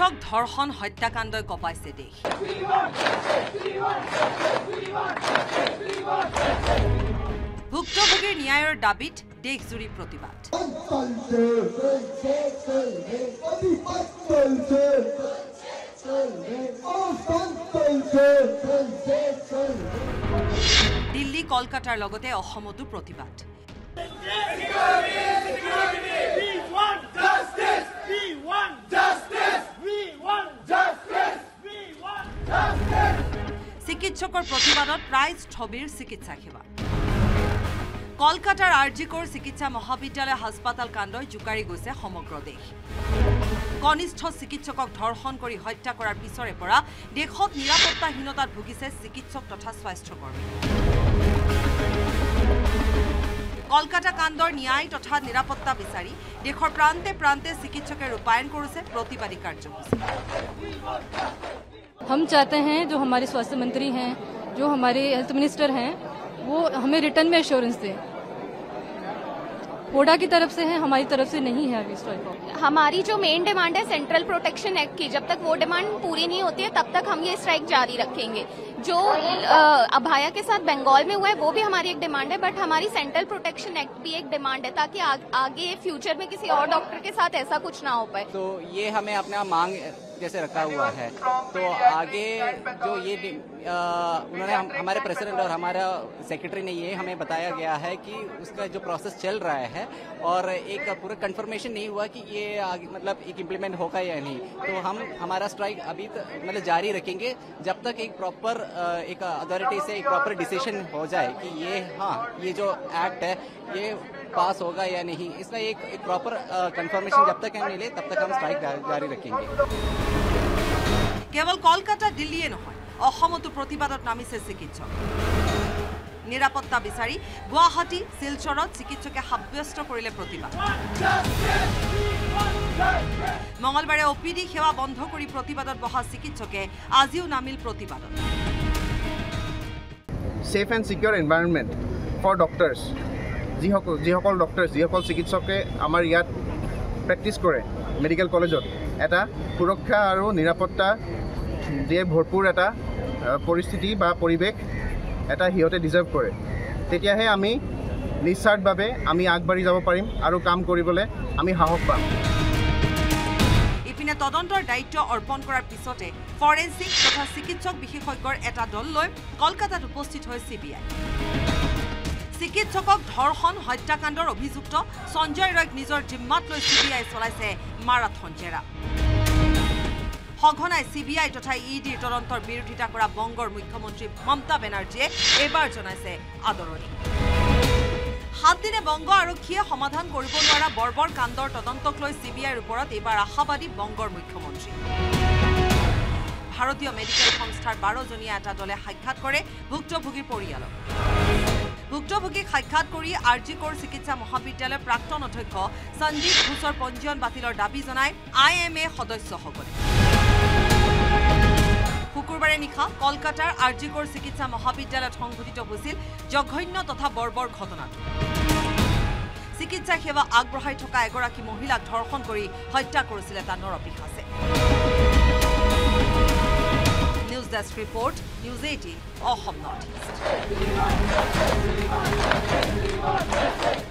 পৃথক ধৰ্ষণ হত্যাকাণ্ডই কঁপাইছে দেশ। ভুক্তভোগীৰ ন্যায়েৰ দাবিত দেশজুড়ি প্ৰতিবাদ। দিল্লি কলকাতাৰ লগতে অসমতো প্ৰতিবাদ। চিকিৎসকৰ প্ৰতিবাদত প্ৰায় ছবিৰ চিকিৎসা সেৱা। কলকাতাৰ আৰজি কৰ চিকিৎসা মহাবিদ্যালয় হাসপাতাল কাণ্ডই জোকাৰি গৈছে সমগ্ৰ দেশ। কনিষ্ঠ চিকিৎসকক ধৰ্ষণ কৰি হত্যা কৰাৰ পিছৰে পৰা দেশত নিৰাপত্তাহীনতাত ভুগিছে চিকিৎসক তথা স্বাস্থ্যকৰ্মী। কলকাতা কাণ্ডৰ ন্যায় তথা নিৰাপত্তা বিচাৰি দেশৰ প্ৰান্তে প্ৰান্তে চিকিৎসকে ৰূপায়ণ কৰিছে প্ৰতিবাদী কাৰ্যসূচী। हम चाहते हैं जो हमारे स्वास्थ्य मंत्री हैं, जो हमारे हेल्थ मिनिस्टर हैं, वो हमें रिटर्न में एश्योरेंस दें। होडा की तरफ से है, हमारी तरफ से नहीं है। अभी स्ट्राइक हमारी जो मेन डिमांड है सेंट्रल प्रोटेक्शन एक्ट की, जब तक वो डिमांड पूरी नहीं होती है तब तक हम ये स्ट्राइक जारी रखेंगे। जो अभाया के साथ बंगाल में हुआ है वो भी हमारी एक डिमांड है, बट हमारी सेंट्रल प्रोटेक्शन एक्ट भी एक डिमांड है, ताकि आगे फ्यूचर में किसी और डॉक्टर के साथ ऐसा कुछ ना हो पाए। तो ये हमें अपना मांग जैसे रखा हुआ है, तो आगे जो ये उन्होंने हमारे प्रेसिडेंट और हमारा सेक्रेटरी ने ये हमें बताया गया है कि उसका जो प्रोसेस चल रहा है और एक पूरा कंफर्मेशन नहीं हुआ कि ये आगे मतलब एक इम्प्लीमेंट होगा या नहीं। तो हम हमारा स्ट्राइक अभी मतलब जारी रखेंगे जब तक एक प्रॉपर एक अथॉरिटी से एक प्रॉपर डिसीजन हो जाए कि ये हाँ ये जो एक्ट है ये पास होगा या नहीं। इसका एक प्रॉपर कंफर्मेशन जब तक नहीं ले तब तक हम स्ट्राइक जारी रखेंगे। केवल कोलकाता दिल्ली নহয় অসমতো প্রতিবাদত নামিছে চিকিৎসক। নিরাপত্তা বিচাৰি গুৱাহাটী শিলচৰত চিকিৎসকে সাব্যস্ত কৰিলে প্ৰতিবাদ। মঙ্গলবাৰে ওপিডি সেৱা বন্ধ কৰি প্ৰতিবাদত বহা চিকিৎসকে আজিও নামিল প্ৰতিবাদত। Safe and secure environment for doctors. যিসকল ডক্টৰ যিসকল চিকিৎসকে আমাৰ ইয়াত প্ৰেক্টিছ কৰে মেডিকেল কলেজত এটা সুৰক্ষা আৰু নিৰাপত্তা দিয়ে ভৰপূৰ এটা পৰিস্থিতি বা পৰিৱেশ এটা হিয়তে ডিজাৰ্ভ কৰে, তেতিয়াহে আমি নিস্বাৰ্থভাৱে আমি আগবাঢ়ি যাব পাৰিম আৰু কাম কৰিবলৈ আমি সাহস পাম। ইপিনে তদন্তৰ দায়িত্ব অৰ্পণ কৰাৰ পিছতে ফৰেন্সিক তথা চিকিৎসক বিশেষজ্ঞৰ এটা দল লৈ কলকাতাত উপস্থিত হয় CBI। চিকিৎসকক ধৰ্ষণ হত্যাকাণ্ডৰ অভিযুক্ত সঞ্জয় ৰয়ক নিজৰ জিম্মাত লৈ CBI চলাইছে মাৰাথন জেৰা। সঘনাই CBI তথা EDৰ তদন্তৰ বিৰোধিতা কৰা বংগৰ মুখ্যমন্ত্ৰী মমতা বেনাৰ্জীয়ে এবাৰ জনাইছে আদৰণি। 7 দিনে বংগ আৰক্ষীয়ে সমাধান কৰিব নোৱাৰা বৰ্বৰ কাণ্ডৰ তদন্তক লৈ CBIৰ ওপৰত এবাৰ আশাবাদী বংগৰ মুখ্যমন্ত্ৰী। ভাৰতীয় মেডিকেল সংস্থাৰ 12জনীয়া এটা দলে সাক্ষাৎ কৰে ভুক্তভোগীৰ পৰিয়ালক। ভুক্তভোগীক সাক্ষাৎ কৰি আৰজি কৰ চিকিৎসা মহাবিদ্যালয়ৰ প্ৰাক্তন অধ্যক্ষ সঞ্জীৱ ঘোষৰ পঞ্জীয়ন বাতিলৰ দাবী জনাই IMA সদস্যসকলে। শুকুৰবাৰে নিশা কলকাতাৰ আৰজি কৰ চিকিৎসা মহাবিদ্যালয়ত সংঘটিত হৈছিল জঘন্য তথা বৰ্বৰ ঘটনাটো। চিকিৎসা সেৱা আগবঢ়াই থকা এগৰাকী মহিলাক ধৰ্ষণ কৰি হত্যা কৰিছিল এটা নৰপিশাচে। Desk report, News 18 Assam Northeast।